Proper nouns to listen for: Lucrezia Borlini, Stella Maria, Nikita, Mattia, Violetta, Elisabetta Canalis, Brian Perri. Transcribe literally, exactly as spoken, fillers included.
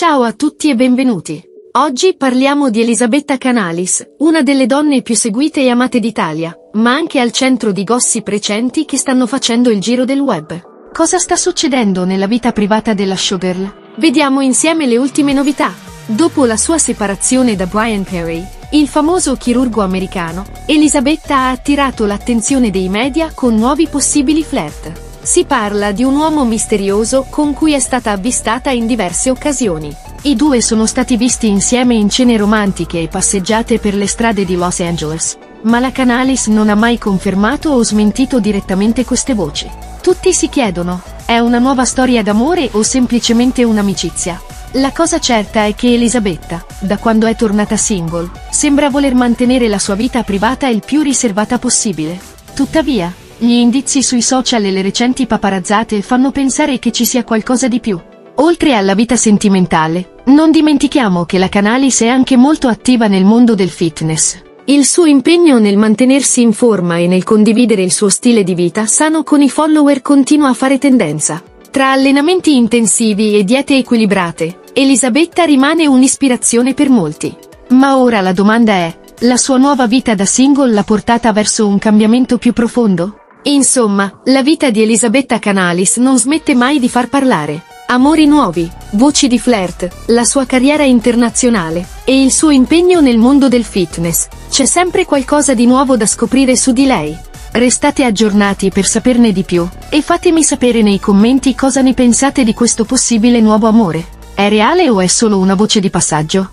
Ciao a tutti e benvenuti. Oggi parliamo di Elisabetta Canalis, una delle donne più seguite e amate d'Italia, ma anche al centro di gossip recenti che stanno facendo il giro del web. Cosa sta succedendo nella vita privata della showgirl? Vediamo insieme le ultime novità. Dopo la sua separazione da Brian Perri, il famoso chirurgo americano, Elisabetta ha attirato l'attenzione dei media con nuovi possibili flirt. Si parla di un uomo misterioso con cui è stata avvistata in diverse occasioni. I due sono stati visti insieme in cene romantiche e passeggiate per le strade di Los Angeles, ma la Canalis non ha mai confermato o smentito direttamente queste voci. Tutti si chiedono, è una nuova storia d'amore o semplicemente un'amicizia? La cosa certa è che Elisabetta, da quando è tornata single, sembra voler mantenere la sua vita privata il più riservata possibile. Tuttavia, gli indizi sui social e le recenti paparazzate fanno pensare che ci sia qualcosa di più. Oltre alla vita sentimentale, non dimentichiamo che la Canalis è anche molto attiva nel mondo del fitness. Il suo impegno nel mantenersi in forma e nel condividere il suo stile di vita sano con i follower continua a fare tendenza. Tra allenamenti intensivi e diete equilibrate, Elisabetta rimane un'ispirazione per molti. Ma ora la domanda è, la sua nuova vita da single l'ha portata verso un cambiamento più profondo? Insomma, la vita di Elisabetta Canalis non smette mai di far parlare. Amori nuovi, voci di flirt, la sua carriera internazionale e il suo impegno nel mondo del fitness. C'è sempre qualcosa di nuovo da scoprire su di lei. Restate aggiornati per saperne di più e fatemi sapere nei commenti cosa ne pensate di questo possibile nuovo amore. È reale o è solo una voce di passaggio?